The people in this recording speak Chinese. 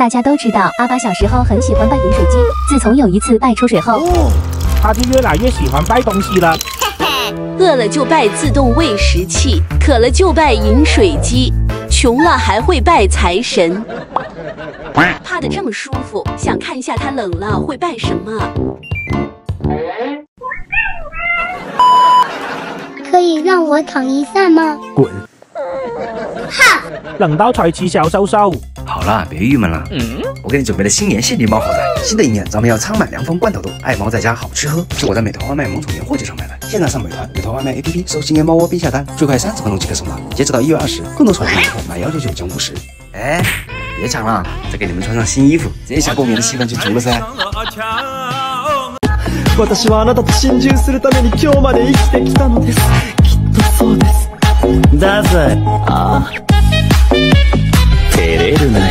大家都知道阿巴小时候很喜欢拜饮水机，自从有一次拜出水后，他就越来越喜欢拜东西了。饿了就拜自动喂食器，渴了就拜饮水机，穷了还会拜财神。趴得这么舒服，想看一下他冷了会拜什么？可以让我躺一下吗？滚！哈！冷到财气小收收。 好了，别郁闷了。我给你准备了新年限定包好菜。新的一年，咱们要仓满粮房罐头豆，爱猫在家好吃喝。是我在美团外卖萌宠年货节上买的。现在上美团外卖 APP 搜新年猫窝冰下单，最快30分钟即可送达。截止到1月20，更多宠年年货满199减50。哎，别抢了，再给你们穿上新衣服，这一下过年的气氛就足了噻。照れるな。